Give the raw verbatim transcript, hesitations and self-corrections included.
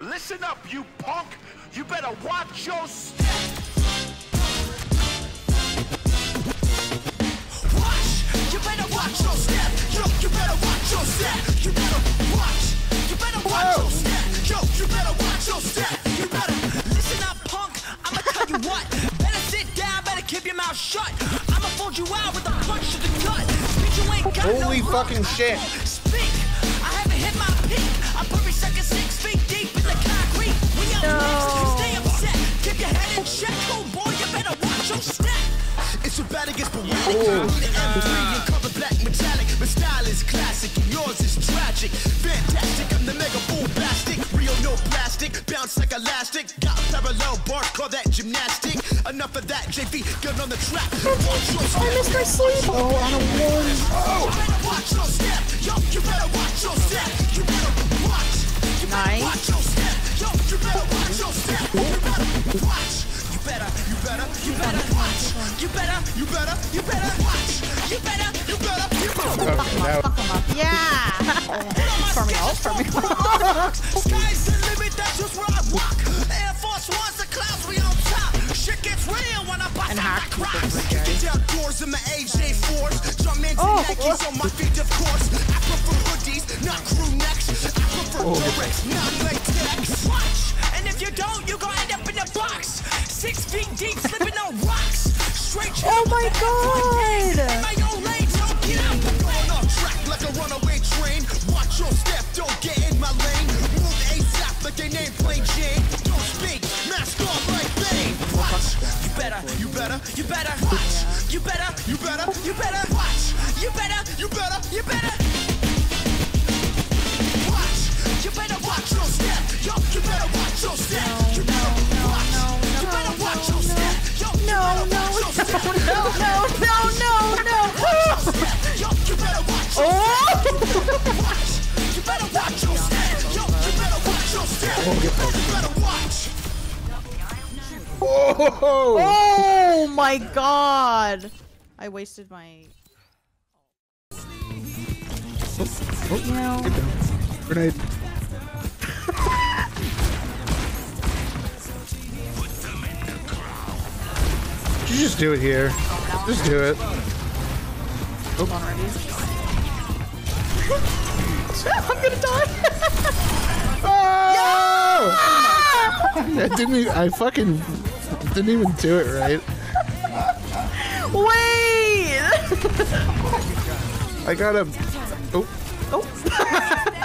Listen up, you punk! You better watch your step! Watch! You better watch your step! Yo, you better watch your step! You better watch! You better watch your step! Yo, you better watch your step! You better listen up, punk! I'ma tell you what! Better sit down, better keep your mouth shut! I'ma fold you out with a punch to the gut! Bitch, you ain't got no holy fucking shit! Speak! I haven't hit my peak! I'm probably sucking six feet deep in the concrete! We out next! Stay upset! Keep your head in check! Oh boy, you better watch your step! It's your bad against poetic! I'm covered black metallic! My style is classic and yours is tragic! Fantastic! I'm the mega fool plastic! Real no plastic! Bounce like elastic! Got parallel bar, call that gymnastic! Enough of that, J V, get on the track! Watch your step! I missed my sleep! Oh, I don't want it! Oh! You better watch your step! Yo, you better watch your step! You better watch! You better watch your step! Yo, you better watch your step! You better watch! You better, you better, you better watch. You better, you better, you better watch. You better, you better, you better watch. Fuck him up, fuck him up. Yeah. For me, all for me. Sky's the limit, that's just where I walk. Air Force One's the clouds, we on top. Shit gets real when I bust out the rocks. Get outdoors in my A J fours. Jump into Nikes on my feet, of course. I prefer hoodies, not crew necks. I prefer lyrics, not like text. Watch, and if you don't, you gon' end up in the box. Six feet deep, slipping on rocks. Straight. Oh my god! My old lane, don't get up. Going off track like a runaway train. Watch your step, don't get in my lane. Move ASAP like they name plain Jane. Don't speak, mask off like Bane. Watch, you better, you better, you better watch. You better, you better, you better watch. You better, you better, you better watch. You better watch your step. Yo, you better watch your step. You better watch. You better watch your step. Yo, no, no, no, no, no, no, no. Yo, you better watch your step. You better watch your step. Yo, you better watch your step. You better watch. Oh my god. I wasted my. You know. Grenade. You just do it here. Just do it. Oop. I'm gonna die. Oh! No! I didn't even, I fucking didn't even do it right. Wait! I got a